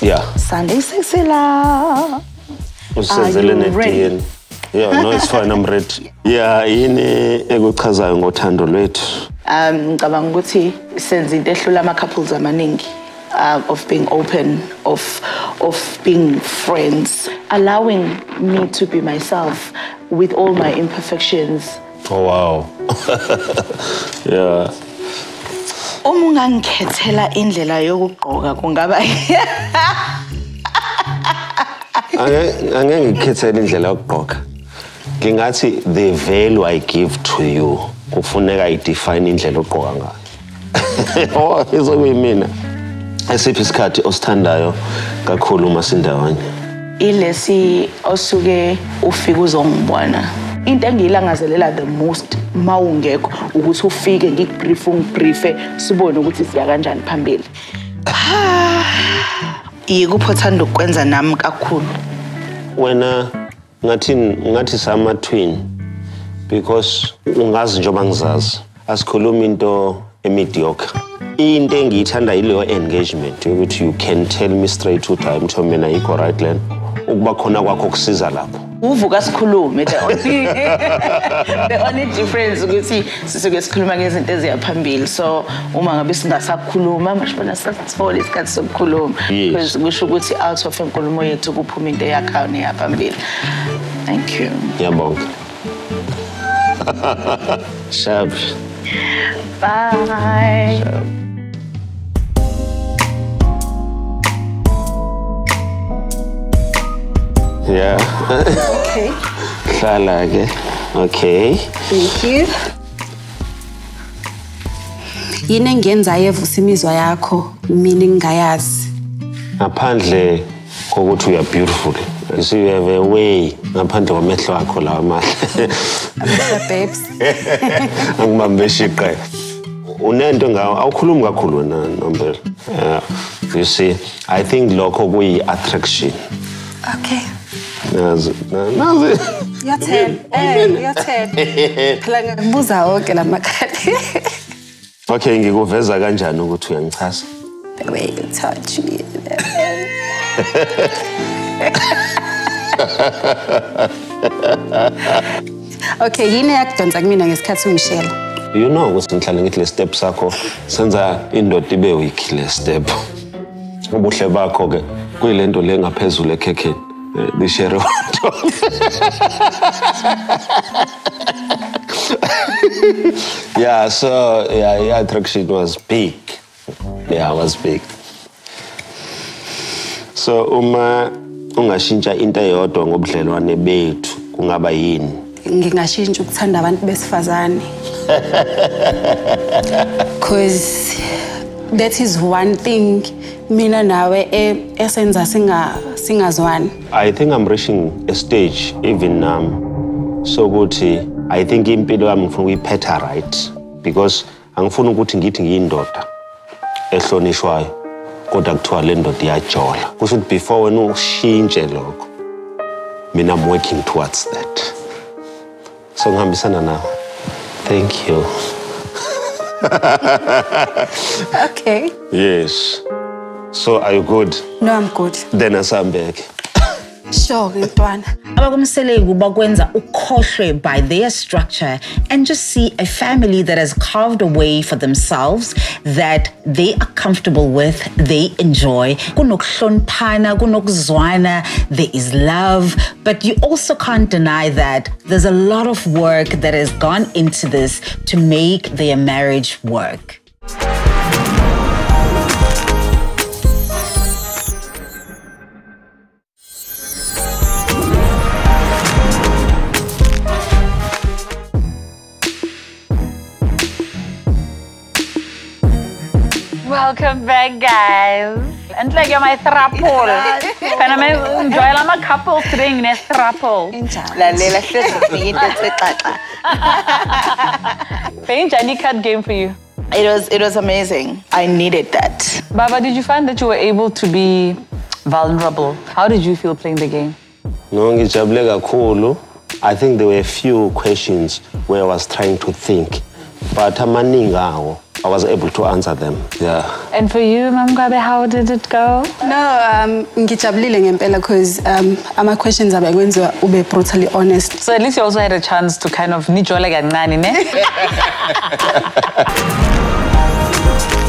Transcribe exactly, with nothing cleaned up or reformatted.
Yeah. Sunday sexy la. Are you ready? Yeah, no, it's fine. I'm ready. Yeah, ini ekuchazayo ngothando lwethu. Um, ngicabanga ukuthi senze into ehlula ama couples amaningi. Uh, of being open, of of being friends, allowing me to be myself with all my imperfections. Oh wow! Yeah. Umungangkhethela indlela yokugqoka kungaba Angeke angeke ngikhethele indlela yokugqoka. Ngingathi the value I give to you kufuneka idefine indlela ogqoka ngayo. Oh, izokuyimina. Esiphi isikhathi osithandayo kakhulu uma sindawanye ilesi osuke ufike uzongibona into engiyilangazelela the most mawungekho ukuthi ufike ngikubriefe ungibriefe sibone ukuthi siya kanjani phambili yikupho thanda ukwenza nami kakhulu wena ngathi ngathi sama twin because ungazi njoba ngizazi asikhuluma into emediocre into engiyithanda ileyo engagement ukuthi you can tell me straight to time to mina iko right land ukuba khona kwakho kusiza lapho uvuka sikhulume the only difference ukuthi sisuke sikhuluma ngezinto eziyaphambili so uma ngabe singasakhuluma mashibona sasithole isikhathi sokukhuluma because kusho ukuthi out of enkulumo yethu kuphuma into eyakhayo neyaphambili thank you yabonga shab bye shab. Yeah. Okay. Salage. Okay. Thank you. Yini engenza evusa imizwa yakho mina ngingayazi. Ngaphandle kokuthi uya beautiful. You see you have a way ngaphandle kwamehlo akho lawa mahle. Babes. Angibambe shiqe. Unento ngawo awukhulumi kakhulu wena Nombela. You see I think lokho kuyi attraction. Okay. Nazi, nazi. Your turn. Eh, your turn. Khala ngibuza wonke lamakhadi. Okay, ngikuveza kanjani ukuthi uyangichasa? The way you touch me. Okay, yini yakudonsa kumina ngesikhathi ungishela. You know ukuthi ngihlale ngithi le step sakho senza indoda ibe weak le step. Ubuhle bakho ke kuyilento le ngaphezulu ekhekhe. The sheriff. Yeah, so yeah, yeah, attraction was big. Yeah, it was big. So uma ungashintsha into eyodwa ngobudlelwane bethu kungaba yini? Ngingashintsha ukuthanda abantu besifazane. Cause that is one thing mina nawe esenza singa singazwani. I think I'm reaching a stage even um so ukuthi I think impilo yami ngifuna ukuyiphetha right because angifuni ukuthi ngithi ngiyindoda ehlonishwayo kodwa kuthiwa le ndoda iyajola. Kusho before wena ushintshe lokho. Mina I'm working towards that. So ngihambisana nawe. Thank you. Okay. Yes. So are you good? No, I'm good. Then I'm back. Sure, Ntwana. Abakumseleku bakwenza ukhohlwe by their structure and just see a family that has carved a way for themselves that they are comfortable with, they enjoy. Kunokuhloniphana, kunokuzwana, there is love, but you also can't deny that there's a lot of work that has gone into this to make their marriage work. Welcome back, guys. And like you're my thrapple. And I'm enjoying my couple string in a thrapple. La Lela says it's a card game for you. It was it was amazing. I needed that. Baba, did you find that you were able to be vulnerable? How did you feel playing the game? No, I think there were a few questions where I was trying to think, but I'm I was able to answer them, yeah. And for you, MaNgwabe, how did it go? No, ngijabulile ngempela, because ama questions are going to be brutally honest. So at least you also had a chance to kind of nijola kancane, ne?